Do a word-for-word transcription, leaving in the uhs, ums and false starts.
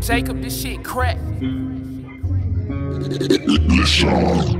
Jacob, this shit crack. Listen.